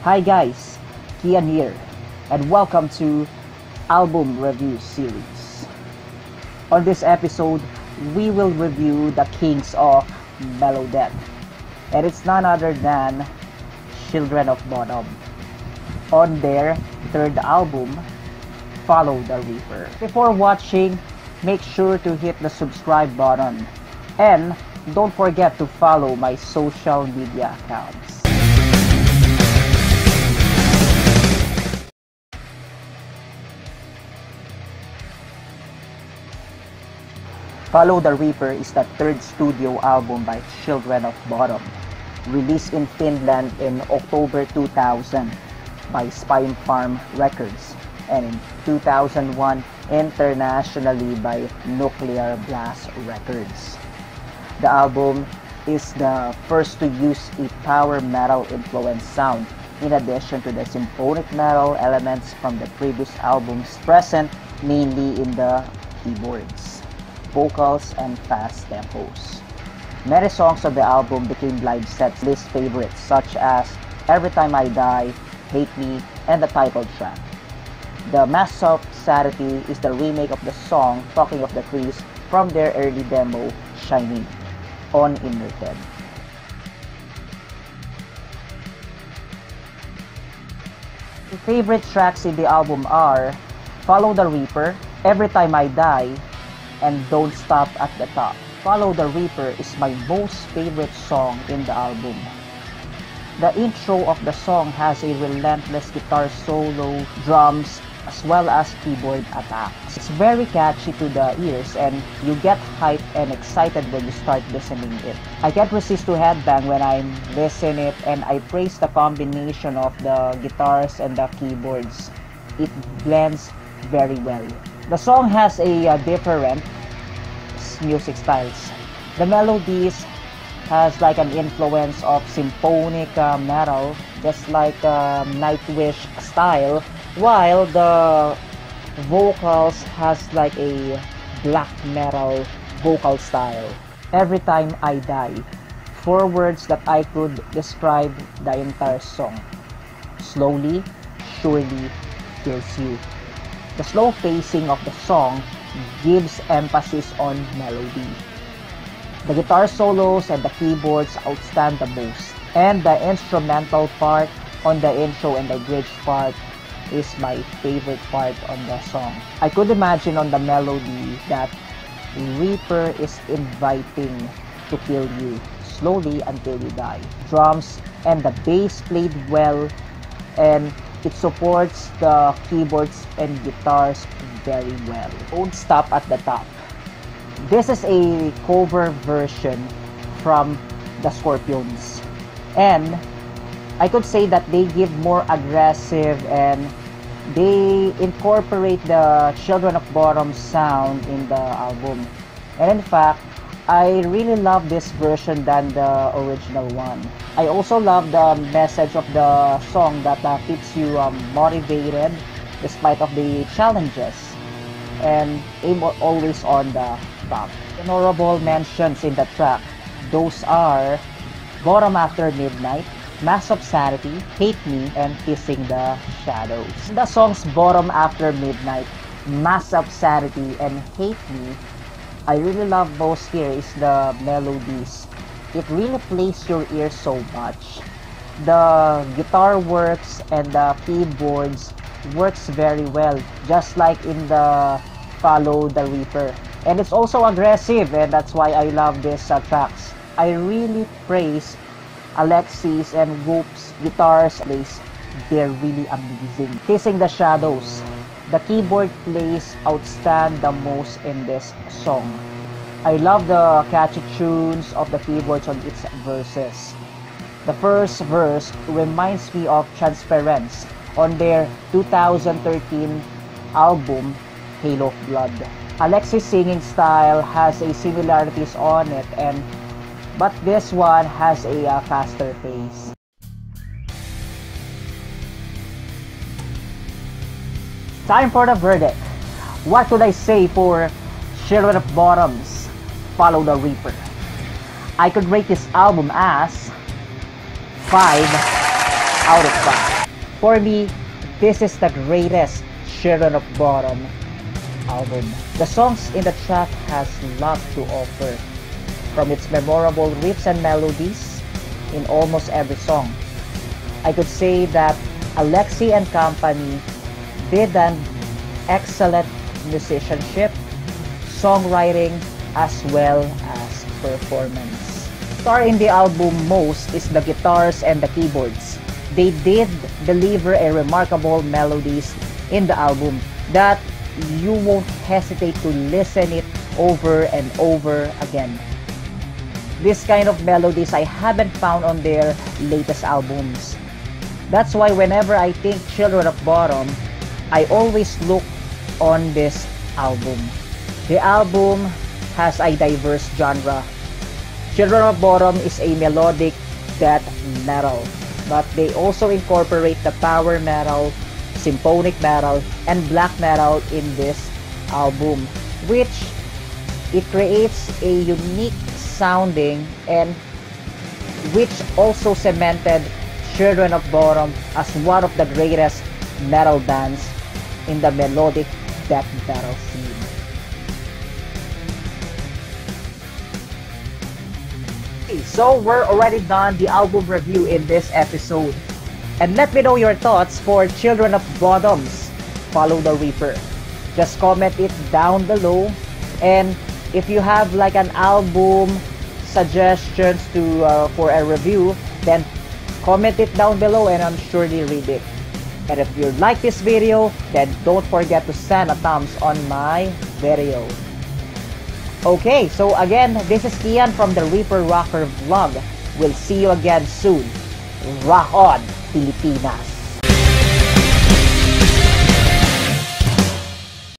Hi guys, Kian here, and welcome to Album Review Series. On this episode, we will review the Kings of Melodeath, and it's none other than Children of Bodom, on their third album, Follow the Reaper. Before watching, make sure to hit the subscribe button, and don't forget to follow my social media accounts. Follow the Reaper is the third studio album by Children of Bodom, released in Finland in October 2000 by Spinefarm Records, and in 2001 internationally by Nuclear Blast Records. The album is the first to use a power metal influenced sound, in addition to the symphonic metal elements from the previous albums present mainly in the keyboards, vocals, and fast tempos. Many songs of the album became live sets list favorites such as Everytime I Die, Hate Me, and the title track. The Mask of Sanity is the remake of the song Talking of the Trees from their early demo, Shining on IneartheD. The favorite tracks in the album are Follow the Reaper, Every Time I Die, and Don't Stop at the Top. Follow the Reaper is my most favorite song in the album. The intro of the song has a relentless guitar solo, drums, as well as keyboard attacks. It's very catchy to the ears, and you get hyped and excited when you start listening it. I can't resist to headbang when I listen it, and I praise the combination of the guitars and the keyboards. It blends very well. The song has a different music styles. The melodies has like an influence of symphonic metal, just like Nightwish style, while the vocals has like a black metal vocal style. Every Time I Die, four words that I could describe the entire song: slowly, surely, kills you. The slow pacing of the song gives emphasis on melody. The guitar solos and the keyboards outstand the most, and the instrumental part on the intro and the bridge part is my favorite part on the song. I could imagine on the melody that Reaper is inviting to kill you slowly until you die. Drums and the bass played well, and it supports the keyboards and guitars very well. Don't Stop at the Top. This is a cover version from the Scorpions, and I could say that they give more aggressive, and they incorporate the Children of Bodom sound in the album. And in fact, I really love this version than the original one. I also love the message of the song that keeps you motivated despite of the challenges, and aim always on the top. Honorable mentions in the track, those are Bottom After Midnight, Mask of Sanity, Hate Me, and Kissing the Shadows. The songs Bottom After Midnight, Mask of Sanity, and Hate Me, I really love those. Here is the melodies. It really plays your ear so much. The guitar works and the keyboards works very well, just like in the Follow the Reaper. And it's also aggressive, and that's why I love these tracks. I really praise Alexi's and Whoop's guitars plays. They're really amazing. Kissing the Shadows. The keyboard plays outstand the most in this song. I love the catchy tunes of the keyboards on its verses. The first verse reminds me of Transference on their 2013 album Halo Blood. Alexi's singing style has a similarities on it, but this one has a faster pace. Time for the verdict. What could I say for Children of Bodom's Follow the Reaper? I could rate this album as 5 out of 5. For me, this is the greatest Children of Bodom album. The songs in the track has lots to offer, from its memorable riffs and melodies in almost every song. I could say that Alexi and company did an excellent musicianship, songwriting, as well as performance. Star in the album most is the guitars and the keyboards. They did deliver a remarkable melodies in the album that you won't hesitate to listen it over and over again. This kind of melodies I haven't found on their latest albums. That's why whenever I think Children of Bodom, I always look on this album. The album has a diverse genre. Children of Bodom is a melodic death metal, but they also incorporate the power metal, symphonic metal, and black metal in this album, which it creates a unique sounding and which also cemented Children of Bodom as one of the greatest metal bands in the melodic death metal scene. Okay, so we're already done the album review in this episode. And let me know your thoughts for Children of Bodom's Follow the Reaper. Just comment it down below. And if you have like an album suggestions to for a review, then comment it down below and I'm sure they read it. And if you like this video, then don't forget to send a thumbs on my video. Okay, so again, this is Kian from the Reaper Rocker Vlog. We'll see you again soon. Rock on, Pilipinas!